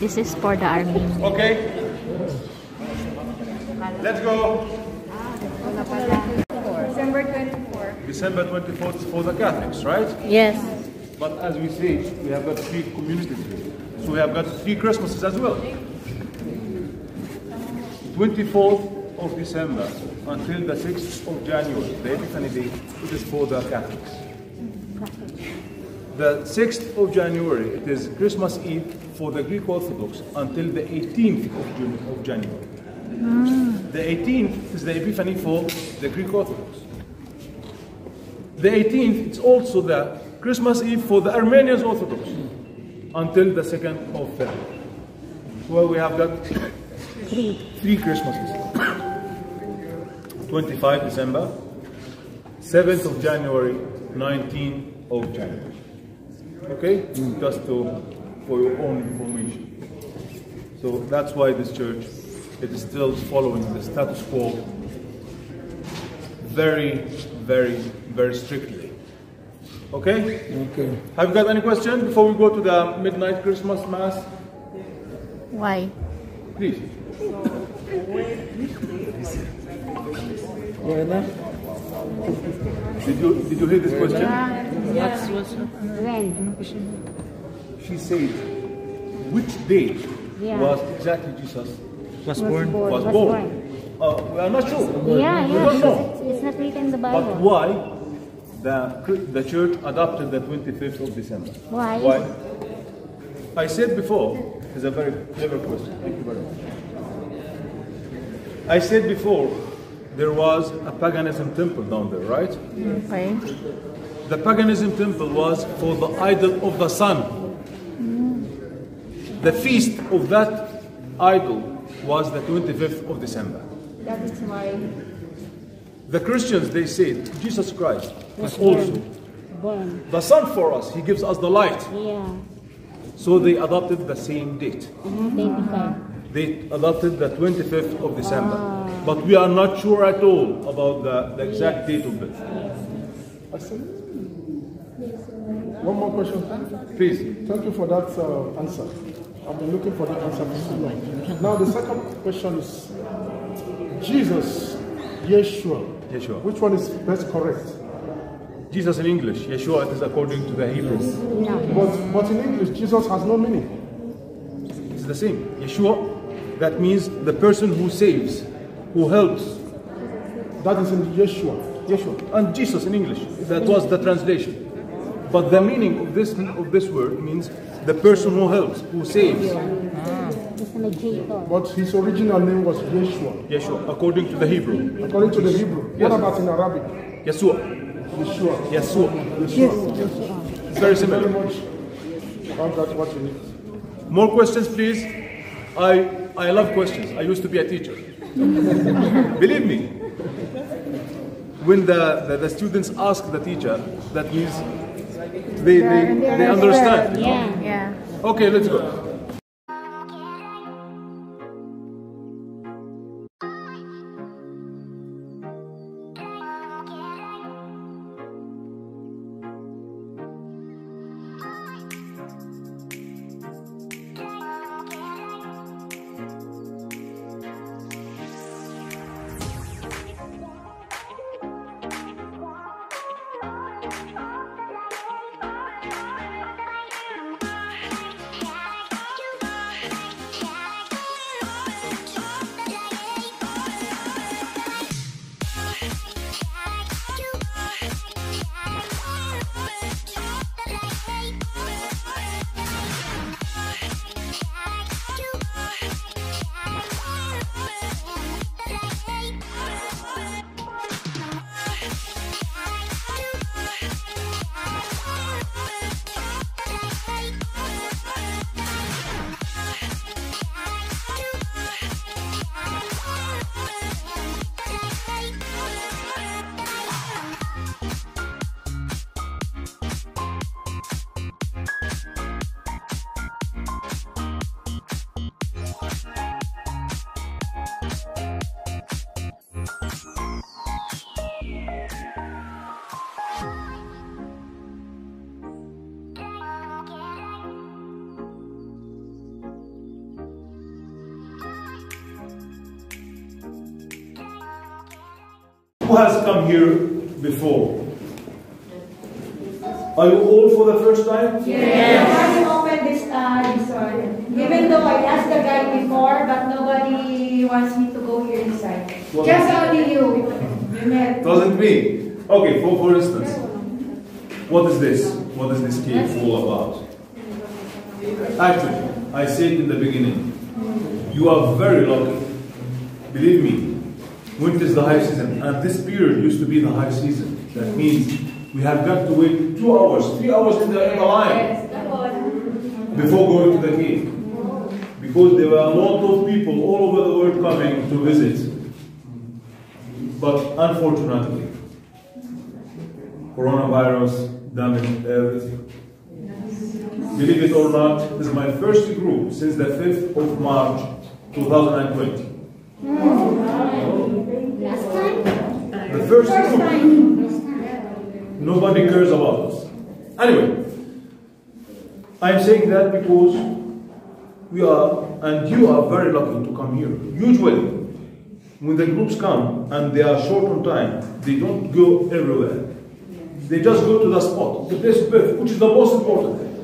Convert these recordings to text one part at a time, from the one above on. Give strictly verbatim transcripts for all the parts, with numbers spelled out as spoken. This is for the Armenians. Okay. Let's go. December twenty-fourth. December twenty-fourth is for the Catholics, right? Yes. But as we see, we have got three communities. So we have got three Christmases as well. twenty-fourth of December until the sixth of January, the Epiphany Day, it is for the Catholics. The sixth of January, it is Christmas Eve for the Greek Orthodox until the eighteenth of January. Mm. The eighteenth is the Epiphany for the Greek Orthodox. The eighteenth is also the Christmas Eve for the Armenian Orthodox until the second of February. Well, we have got three Christmases. twenty-fifth of December, seventh of January, nineteenth of January. Okay? Mm. Just to, for your own information. So that's why this church, it is still following the status quo very, very, very strictly. Okay? Okay. Have you got any question before we go to the midnight Christmas Mass? Why? Please. Did you, did you hear this question? Yeah. She said, which day yeah. was exactly Jesus was, was born? born? Was born. Uh, we are not sure. Yeah, we yeah, don't know. It's, it's not written in the Bible. But why the, the church adopted the twenty-fifth of December? Why? Why? I said before, it's a very clever question. Thank you very much. I said before, there was a paganism temple down there, right? Okay. The paganism temple was for the idol of the sun. Mm. The feast of that idol was the twenty-fifth of December. That is why. The Christians, they said, Jesus Christ was also born. The sun for us, he gives us the light. Yeah. So they adopted the same date. Mm-hmm. They adopted the twenty-fifth of December. Ah. But we are not sure at all about the, the exact date of birth. One more question. Please. Thank you for that uh, answer. I've been looking for that answer for so long. Now the second question is, Jesus, Yeshua, Yeshua. Which one is best correct? Jesus in English, Yeshua, it is according to the Hebrew. Yeah. But, but in English, Jesus has no meaning. It's the same. Yeshua, that means the person who saves. Who helps? That is in Yeshua. Yeshua and Jesus in English. That was the translation. But the meaning of this of this word means the person who helps, who saves. Ah. But his original name was Yeshua. Yeshua, according to the Hebrew. According to the Hebrew. Yes. What about in Arabic? Yeshua. Yeshua. Yeshua. Yeshua. Yeshua. It's very similar. Thank you very much. That's what you need. More questions, please. I I love questions. I used to be a teacher. Believe me, when the, the, the students ask the teacher, that means they, they, they understand. Yeah, yeah. Okay, let's go. Who has come here before? Are you all for the first time? Yes. I haven't opened this one. Even though I asked the guy before, but nobody wants me to go here inside. What? Just only you. Doesn't me. Okay, for, for instance, what is this? What is this cake all about? Actually, I said in the beginning, you are very lucky. Believe me, winter is the high season, and this period used to be the high season. That means we have got to wait two hours, three hours in the line before going to the cave, because there were a lot of people all over the world coming to visit. But unfortunately, coronavirus damaged everything. Believe it or not, this is my first group since the fifth of March two thousand twenty. Last time? The first group. Nobody cares about us. Anyway, I'm saying that because we are, and you are very lucky to come here. Usually, when the groups come and they are short on time, they don't go everywhere. They just go to the spot, the place of birth, which is the most important thing.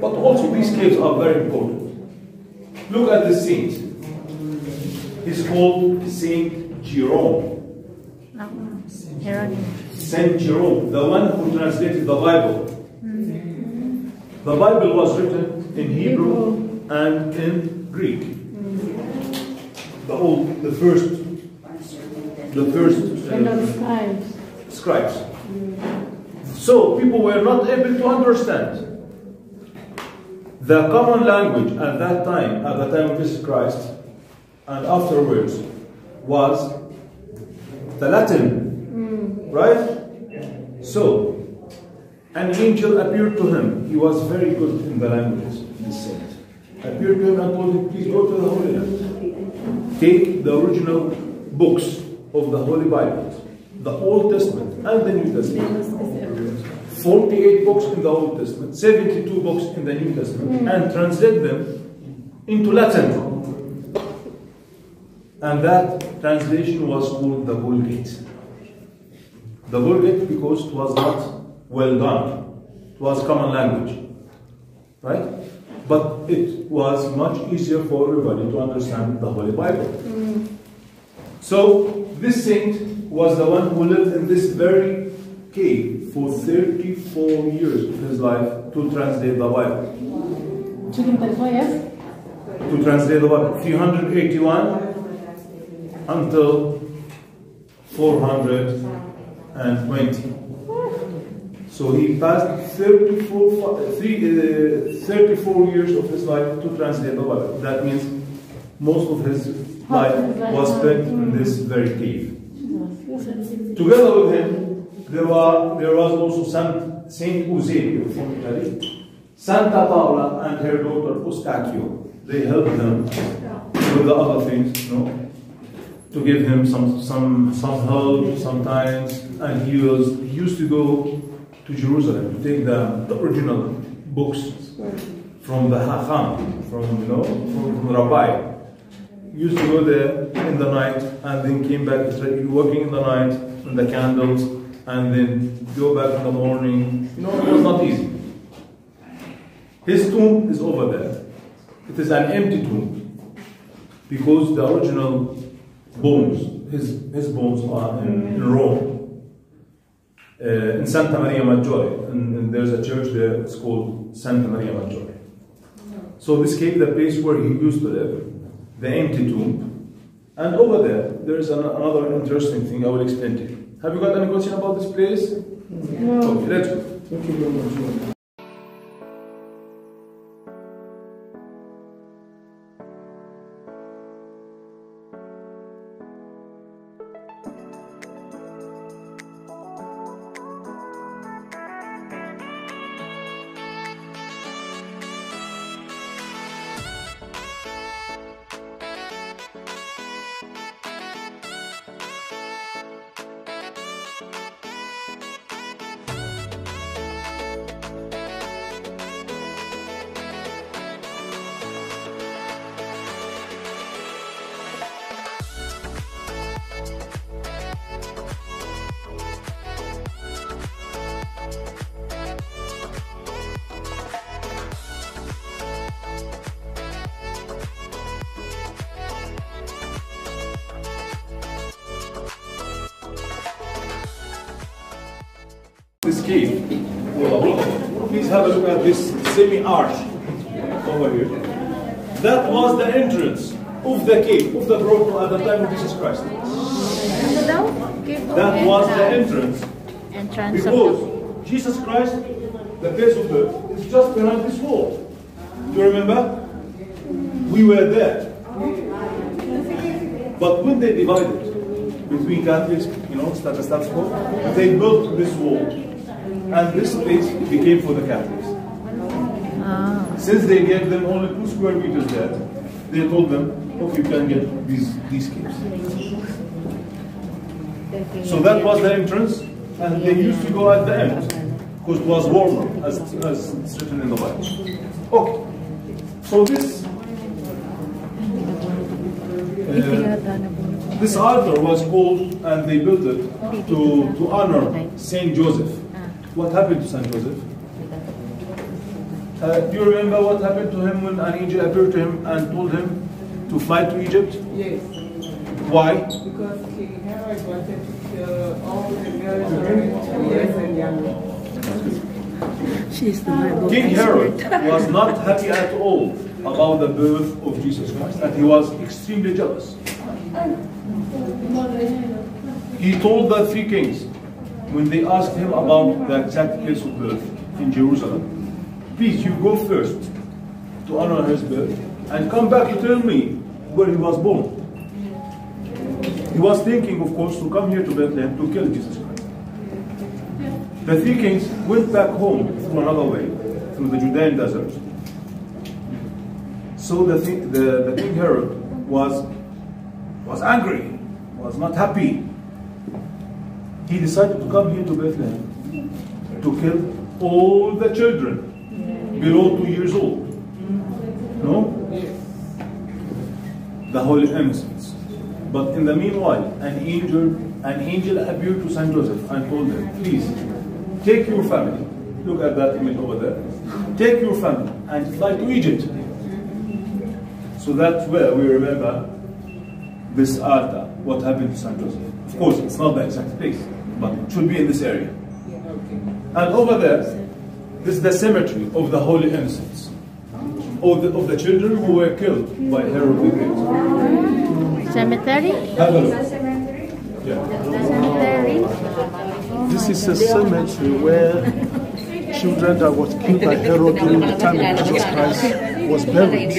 But also these caves are very important. Look at this saint. He's called Saint Jerome. Saint Jerome, the one who translated the Bible. The Bible was written in Hebrew and in Greek. The old, the first, the first uh, scribes. So people were not able to understand the common language at that time, at the time of Jesus Christ, and afterwards was the Latin, mm. right? So an angel appeared to him. He was very good in the languages. He said, appeared to him and told him, "Please go to the Holy Land. Take the original books of the Holy Bible, the Old Testament and the New Testament, forty-eight books in the Old Testament, seventy-two books in the New Testament, and translate them into Latin." And that translation was called the Vulgate. The Vulgate because it was not well done. It was common language, right? But it was much easier for everybody to understand the Holy Bible. Mm. So this saint was the one who lived in this very cave for thirty-four years of his life to translate the Bible. To translate the Bible. three hundred eighty-one until four hundred twenty. So he passed thirty-four, three, uh, thirty-four years of his life to translate the Bible. That means most of his life was spent in this very cave. Together with him, there, were, there was also Saint, Saint Eusebio from Italy, Santa Paola and her daughter Eustachio. They helped him with the other things, you know, to give him some, some, some help sometimes. And he, was, he used to go to Jerusalem to take the, the original books from the Hacham, from, you know, from, from the Rabbi. He used to go there in the night and then came back, working in the night in the candles, and then go back in the morning. You know, it was not easy. His tomb is over there. It is an empty tomb because the original bones, his, his bones are in, in Rome. Uh, in Santa Maria Maggiore, and, and there's a church there, it's called Santa Maria Maggiore. So this cave, the place where he used to live, the empty tomb, and over there, there's an, another interesting thing I will explain to you. Have you got any question about this place? No. Okay, let's go. Thank you very much. This cave. Please have a look at this semi-arch over here. That was the entrance of the cave, of the portal at the time of Jesus Christ. That was the entrance. Because Jesus Christ, the place of earth, is just behind this wall. Do you remember? We were there. But when they divided between countries, you know, status quo, they built this wall. And this place became for the Catholics. Ah. Since they gave them only two square meters there, they told them, "Oh, you can get these these caves." So that was the entrance, and they used to go at the end because it was warmer, as as it's written in the Bible. Okay. So this uh, this altar was called, and they built it to to honor Saint Joseph. What happened to Saint Joseph? Uh, do you remember what happened to him when an angel appeared to him and told him to fly to Egypt? Yes. Why? Because King Herod wanted to kill all the girls around two years and younger. She's the Bible. King Herod was not happy at all about the birth of Jesus Christ, and he was extremely jealous. He told the three kings, when they asked him about the exact place of birth in Jerusalem, "Please, you go first to honor his birth and come back to tell me where he was born." He was thinking, of course, to come here to Bethlehem to kill Jesus Christ. The three kings went back home through another way, through the Judean desert. So the, th the, the King Herod was, was angry, was not happy. He decided to come here to Bethlehem to kill all the children below two years old. No? Yes. The Holy Innocents. But in the meanwhile, an angel, an angel appeared to Saint Joseph and told him, "Please, take your family." Look at that image over there. "Take your family and fly to Egypt." So that's where we remember this altar, what happened to Saint Joseph. Of course, it's not the exact place, but it should be in this area. Yeah, okay. And over there, this is the cemetery of the Holy Innocents, of the, of the children who were killed by Herod the Great. Cemetery? Have a look. Cemetery? Yeah. Cemetery? This is a cemetery where children that was killed by Herod during the time of Jesus Christ was buried.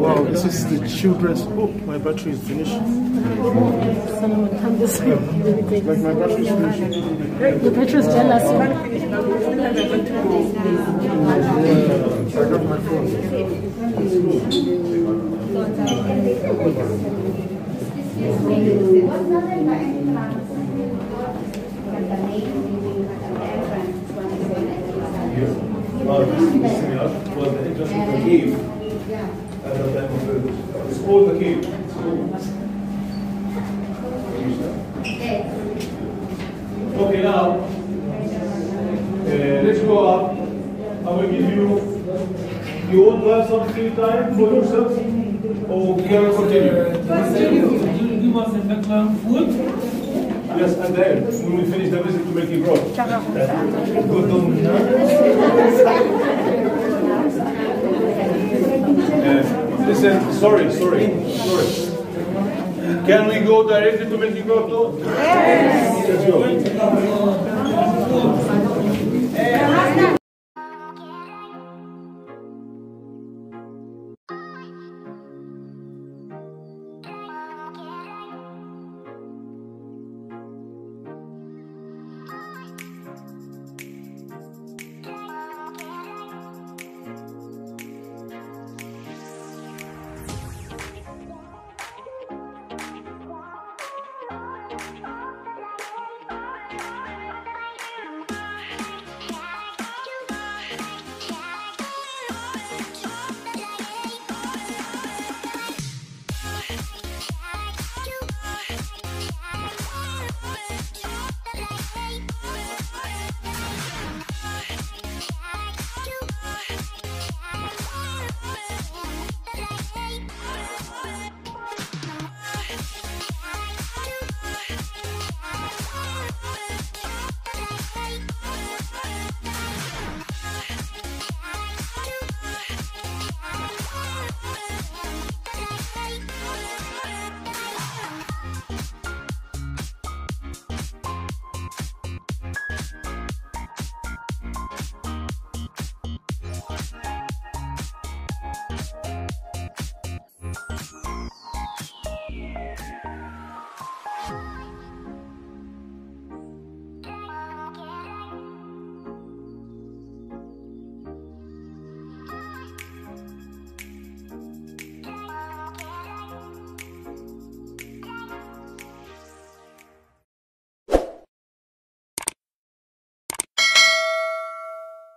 Wow, this is the children's... Oh, my battery is finished. Like my battery is finished. The battery is jealous. I got my phone. Uh, this is similar, was the entrance of the cave at the time of the It's called the cave. Okay, now, uh, let's go up. I will give you, you want to have some free time for yourself? Or can we continue? Continue. Give us a background food. Yes, and then when we finish the visit to make it grow. uh, listen, sorry, sorry, sorry. Can we go directly to make it grow? Yes. Let's go.